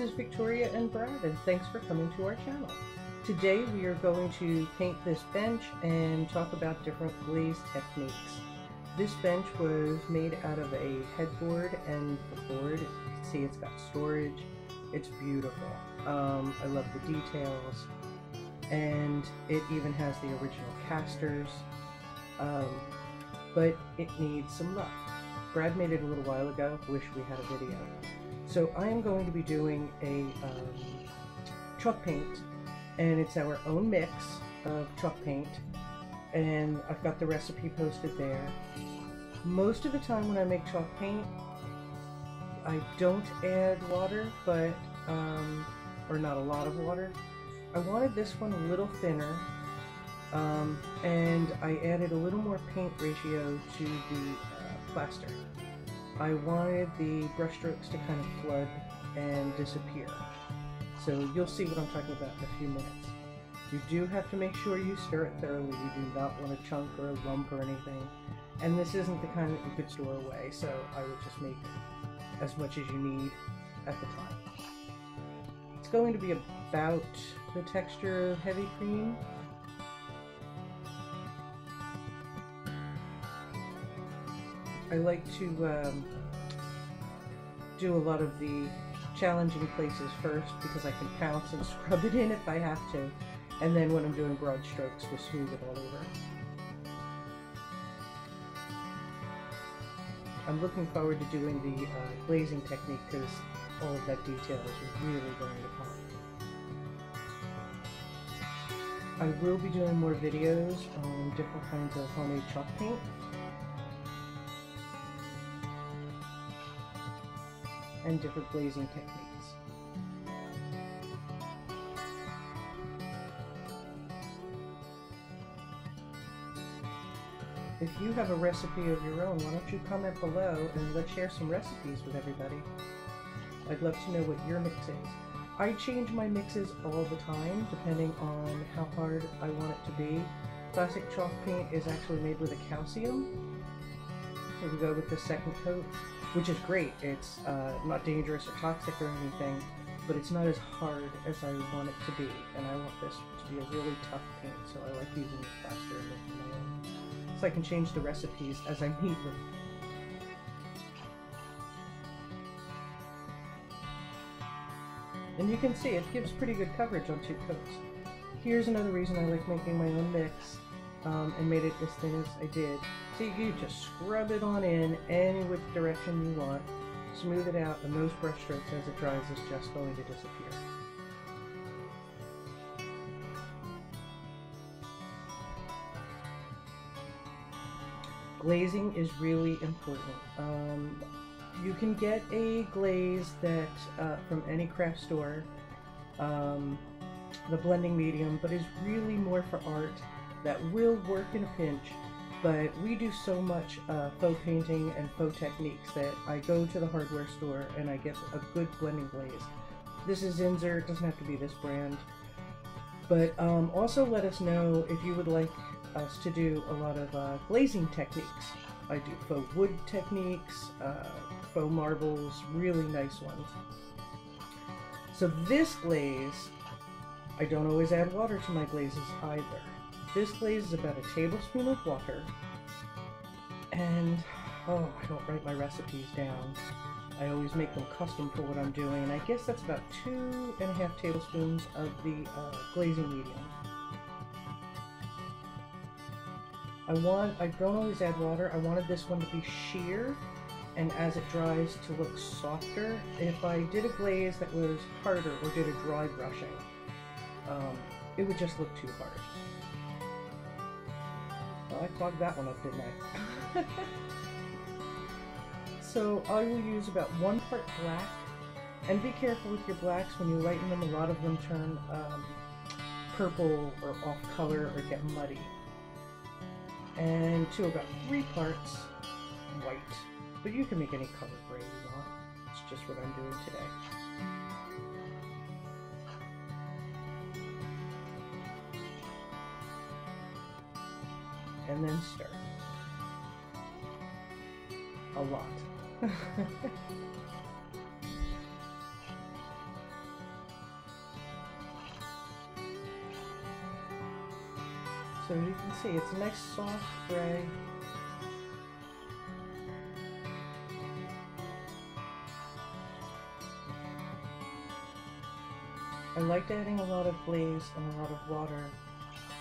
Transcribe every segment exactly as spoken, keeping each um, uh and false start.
This is Victoria and Brad, and thanks for coming to our channel. Today we are going to paint this bench and talk about different glaze techniques. This bench was made out of a headboard and the board. See, it's got storage. It's beautiful. Um, I love the details, and it even has the original casters, um, but it needs some love. Brad made it a little while ago. Wish we had a video. So I am going to be doing a um, chalk paint, and it's our own mix of chalk paint, and I've got the recipe posted there. Most of the time when I make chalk paint, I don't add water, but um, or not a lot of water. I wanted this one a little thinner, um, and I added a little more paint ratio to the uh, plaster. I wanted the brushstrokes to kind of flood and disappear. So you'll see what I'm talking about in a few minutes. You do have to make sure you stir it thoroughly. You do not want a chunk or a lump or anything. And this isn't the kind that you could store away, so I would just make as much as you need at the time. It's going to be about the texture of heavy cream. I like to um, do a lot of the challenging places first because I can pounce and scrub it in if I have to, and then when I'm doing broad strokes, we'll smooth it all over. I'm looking forward to doing the uh, glazing technique because all of that detail is really going to pop. I will be doing more videos on different kinds of homemade chalk paint. And different glazing techniques. If you have a recipe of your own, why don't you comment below and let's share some recipes with everybody. I'd love to know what your mix is. I change my mixes all the time depending on how hard I want it to be. Classic chalk paint is actually made with a calcium. Here we go with the second coat. Which is great. It's uh, not dangerous or toxic or anything, but it's not as hard as I want it to be, and I want this to be a really tough paint, so I like using it faster than my own. So I can change the recipes as I need them. And you can see it gives pretty good coverage on two coats. Here's another reason I like making my own mix. Um, and made it as thin as I did. So you can just scrub it on in any which direction you want, smooth it out, and those brush strokes as it dries is just going to disappear. Glazing is really important. Um, you can get a glaze that uh, from any craft store, um, the blending medium, but is really more for art. That will work in a pinch, but we do so much uh, faux painting and faux techniques that I go to the hardware store and I get a good blending glaze. This is Zinsser, it doesn't have to be this brand. But um, also let us know if you would like us to do a lot of uh, glazing techniques. I do faux wood techniques, uh, faux marbles, really nice ones. So this glaze, I don't always add water to my glazes either. This glaze is about a tablespoon of water, and oh, I don't write my recipes down. I always make them custom for what I'm doing, and I guess that's about two and a half tablespoons of the uh, glazing medium. I want, I don't always add water. I wanted this one to be sheer, and as it dries to look softer. If I did a glaze that was harder or did a dry brushing, um, it would just look too hard. I clogged that one up, didn't I? So I will use about one part black, and be careful with your blacks. When you lighten them, a lot of them turn um, purple or off color or get muddy. And to about three parts white, but you can make any color gray you want. It's just what I'm doing today. And then stir. A lot. so you can see it's a nice soft gray. I liked adding a lot of glaze and a lot of water.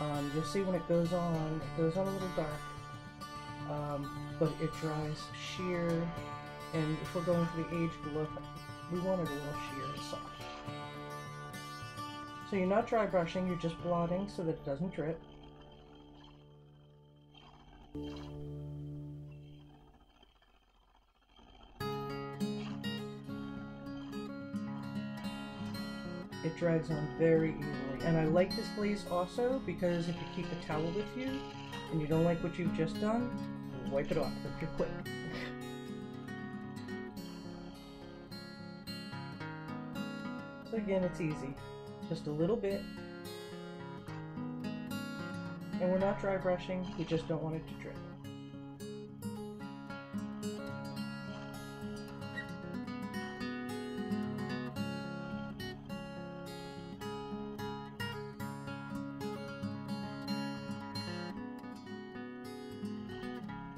Um, you'll see when it goes on, it goes on a little dark, um, but it dries sheer, and if we're going for the aged look, we want it a little sheer and soft. So you're not dry brushing, you're just blotting so that it doesn't drip. It drags on very easily. And I like this glaze also because if you keep a towel with you and you don't like what you've just done, wipe it off if you're quick. So again, it's easy. Just a little bit. And we're not dry brushing, we just don't want it to drip.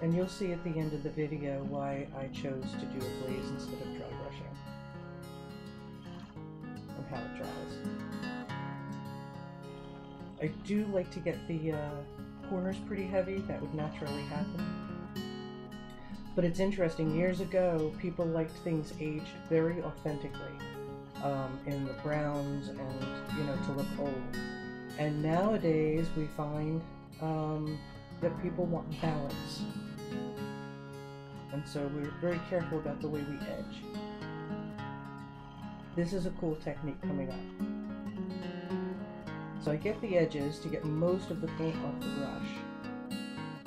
And you'll see at the end of the video why I chose to do a glaze instead of dry brushing and how it dries. I do like to get the uh, corners pretty heavy. That would naturally happen. But it's interesting, years ago people liked things aged very authentically um, in the browns and, you know, to look old. And nowadays we find um, that people want balance. And so we're very careful about the way we edge. This is a cool technique coming up. So I get the edges to get most of the paint off the brush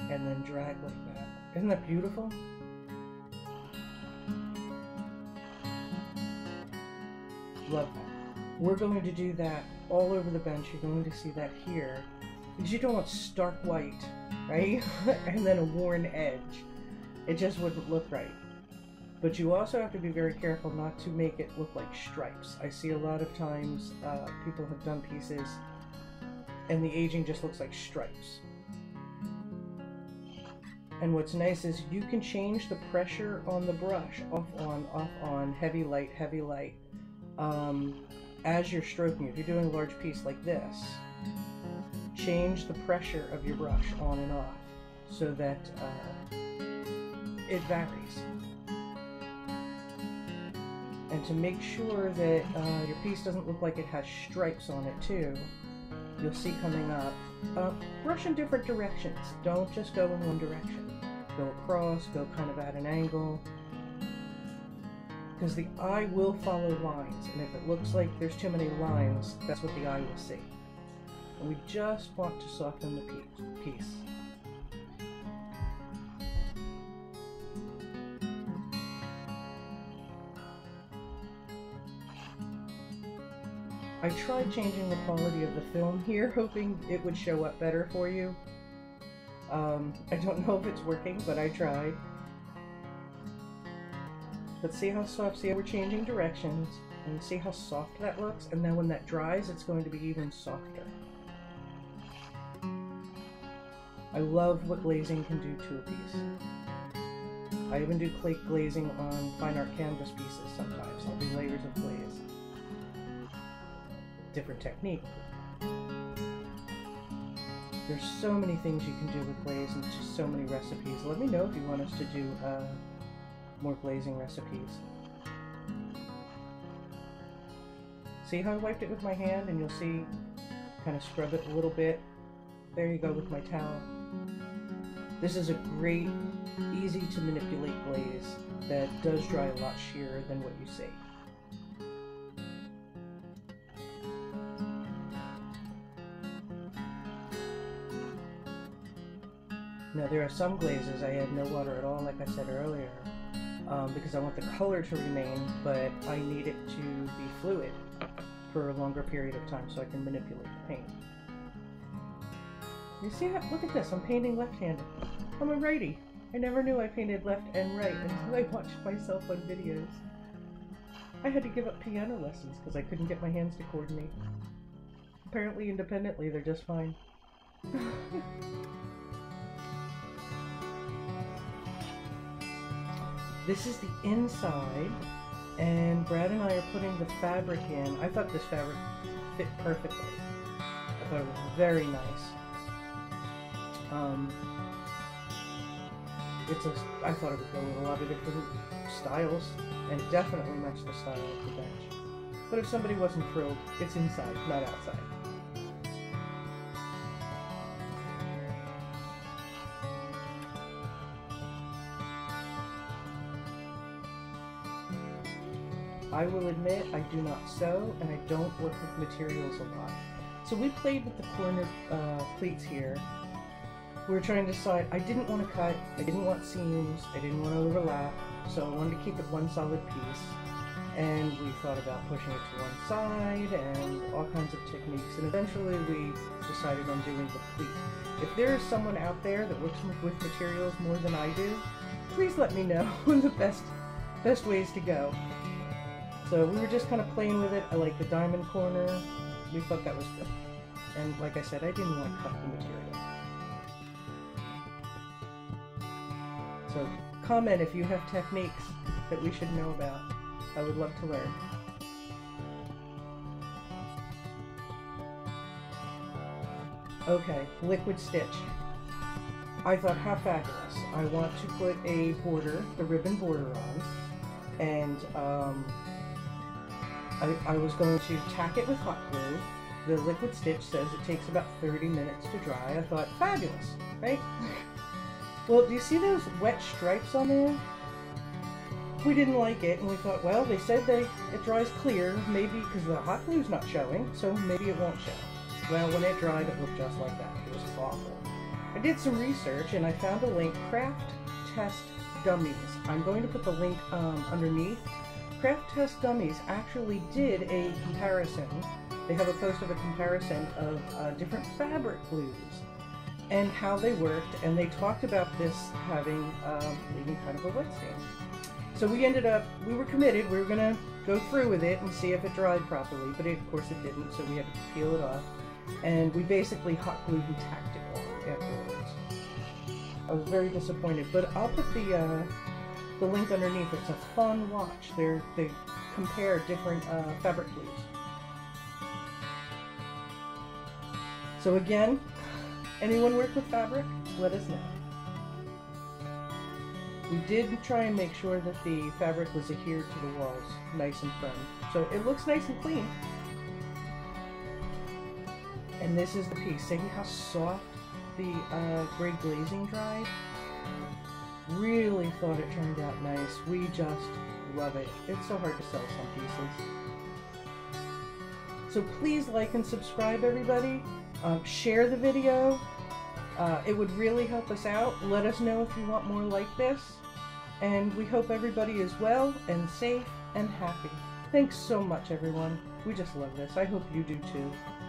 and then drag like that. Isn't that beautiful? Love that. We're going to do that all over the bench. You're going to see that here because you don't want stark white, right? And then a worn edge. It just wouldn't look right. But you also have to be very careful not to make it look like stripes. I see a lot of times uh, people have done pieces and the aging just looks like stripes. And what's nice is you can change the pressure on the brush, off on, off on, heavy light, heavy light, um, as you're stroking. If you're doing a large piece like this, change the pressure of your brush on and off so that uh, it varies. And to make sure that uh, your piece doesn't look like it has stripes on it too, you'll see coming up, uh, brush in different directions. Don't just go in one direction. Go across, go kind of at an angle. Because the eye will follow lines, and if it looks like there's too many lines, that's what the eye will see. And we just want to soften the piece. I tried changing the quality of the film here, hoping it would show up better for you. Um, I don't know if it's working, but I tried. But see how soft, see how we're changing directions, and see how soft that looks, and then when that dries, it's going to be even softer. I love what glazing can do to a piece. I even do clay glazing on fine art canvas pieces sometimes. I'll do layers of glaze. Different technique. There's so many things you can do with glaze and just so many recipes. Let me know if you want us to do uh, more glazing recipes. See how I wiped it with my hand, and you'll see, kind of scrub it a little bit. There you go with my towel. This is a great, easy to manipulate glaze that does dry a lot sheerer than what you see. Now there are some glazes I add no water at all, like I said earlier, um, because I want the color to remain, but I need it to be fluid for a longer period of time so I can manipulate the paint. You see how, look at this, I'm painting left-handed. I'm a righty. I never knew I painted left and right until I watched myself on videos. I had to give up piano lessons because I couldn't get my hands to coordinate. Apparently independently, they're just fine. This is the inside, and Brad and I are putting the fabric in. I thought this fabric fit perfectly. I thought it was very nice. Um, it's a, I thought it would go with a lot of different styles, and definitely match the style of the bench. But if somebody wasn't thrilled, it's inside, not outside. I will admit, I do not sew, and I don't work with materials a lot. So we played with the corner uh, pleats here. We were trying to decide, I didn't want to cut, I didn't want seams, I didn't want to overlap, so I wanted to keep it one solid piece. And we thought about pushing it to one side, and all kinds of techniques, and eventually we decided on doing the pleat. If there is someone out there that works with materials more than I do, please let me know the best, best ways to go. So we were just kind of playing with it. I like the diamond corner. We thought that was good. And like I said, I didn't want to cut the material. So comment if you have techniques that we should know about. I would love to learn. Okay, liquid stitch. I thought, how fabulous. I want to put a border, the ribbon border on, and um, I, I was going to tack it with hot glue. The liquid stitch says it takes about thirty minutes to dry. I thought, fabulous, right? Well, do you see those wet stripes on there? We didn't like it, and we thought, well, they said they, it dries clear, maybe because the hot glue's not showing, so maybe it won't show. Well, when it dried, it looked just like that. It was awful. I did some research, and I found a link, Craft Test Dummies. I'm going to put the link um, underneath. Craft Test Dummies actually did a comparison. They have a post of a comparison of uh, different fabric glues and how they worked, and they talked about this having um, leaving kind of a wet stain. So we ended up, we were committed, we were going to go through with it and see if it dried properly, but it, of course it didn't, so we had to peel it off, and we basically hot glued and tacked it off afterwards. I was very disappointed, but I'll put the uh, the link underneath. It's a fun watch. They're, they compare different uh, fabric glues. So again, anyone work with fabric? Let us know. We did try and make sure that the fabric was adhered to the walls, nice and firm. So it looks nice and clean. And this is the piece. See how soft the uh, gray glazing dried? Really thought it turned out nice. We just love it. It's so hard to sell some pieces. So please like and subscribe, everybody. Um, share the video. Uh, it would really help us out. Let us know if you want more like this. And we hope everybody is well and safe and happy. Thanks so much, everyone. We just love this. I hope you do too.